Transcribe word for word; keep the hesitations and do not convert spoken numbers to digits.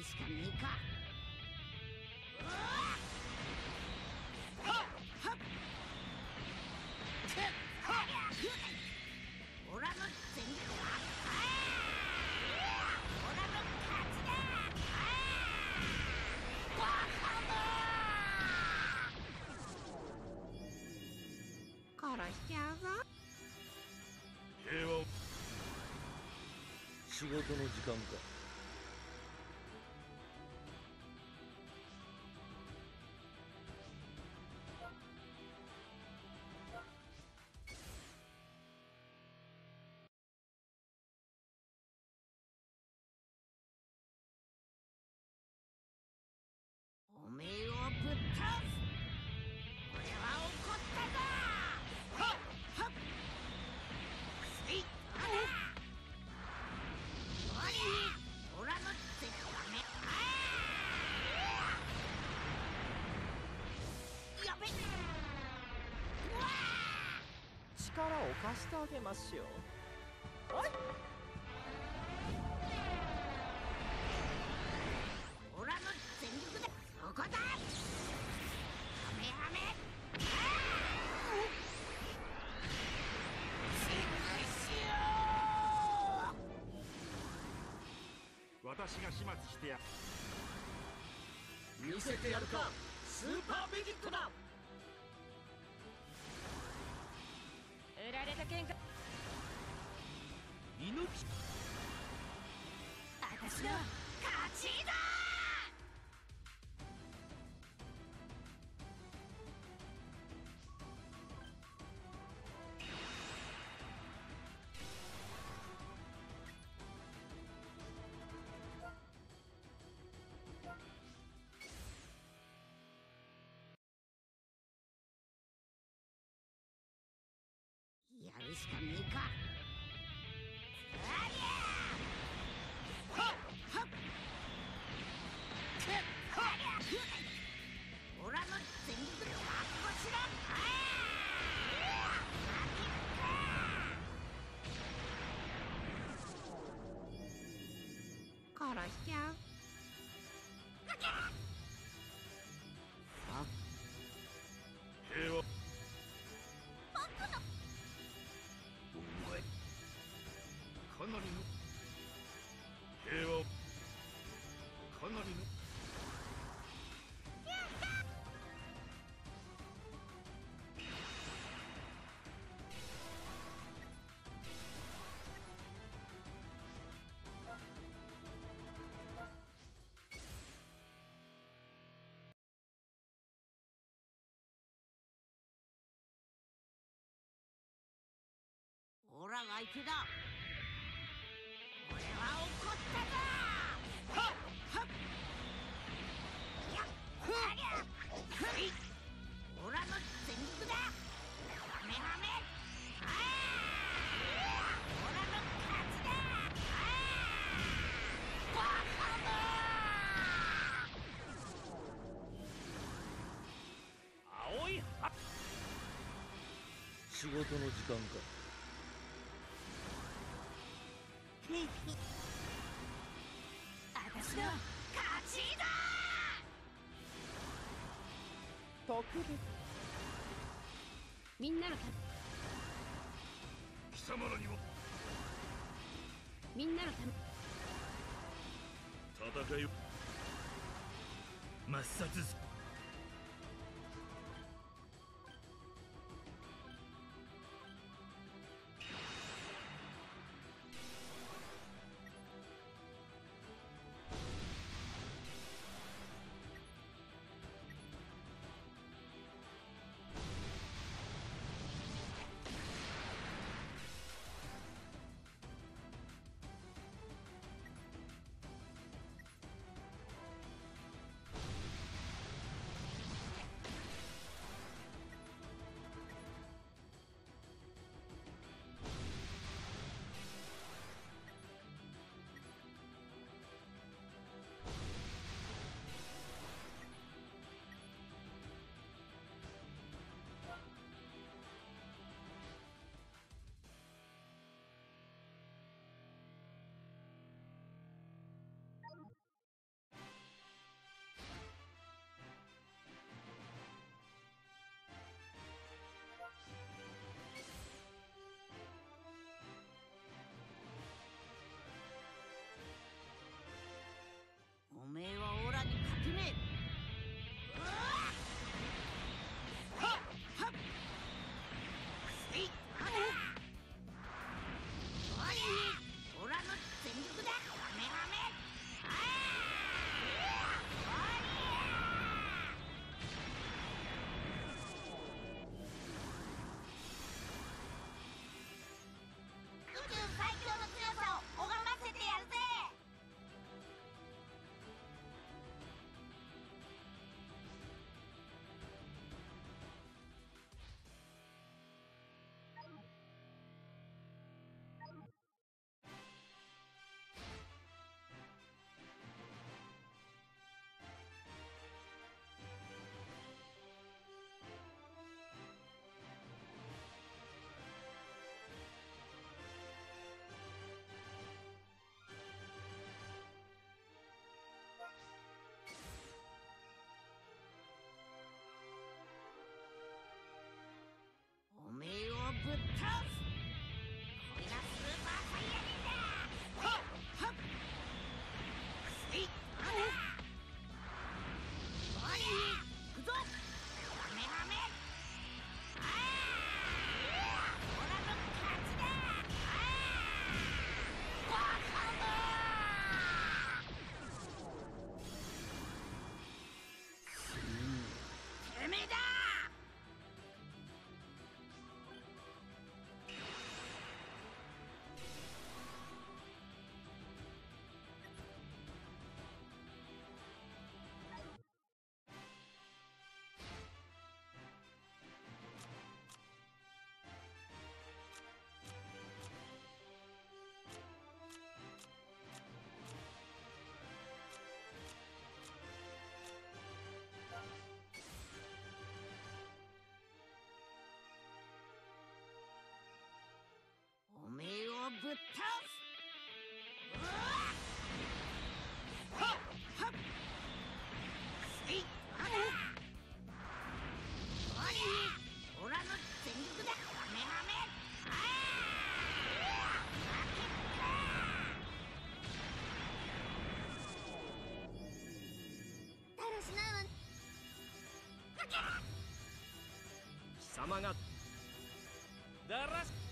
るしかねえか。オラの全力はオラの勝ちだ。バカだ、殺しちゃうぞ。平和を仕事の時間か。おめえをぶっ倒す。俺は怒ったぞ。はっはっせいっはっおりゃオラの手はねあやべっうわー力を貸してあげましょう。おいオラの全力でここだ。はめはめチェックしよう。私が始末してや見せてやるか。スーパーメジックだ。売られた喧嘩猪木私の勝ちだ。やるしかねえか。オラの全力ではこちら殺しちゃう。あ平和かなりの平和かなりのやったオラが相手だ。怒ったぞ。はっはっやっほありゃふいオラの全力だ。はめはめああオラの勝ちだ。バカだ青いは仕事の時間か。私の勝ちだ。特別みんなのため貴様らにもみんなのため戦いを抹殺す。貴様がだらし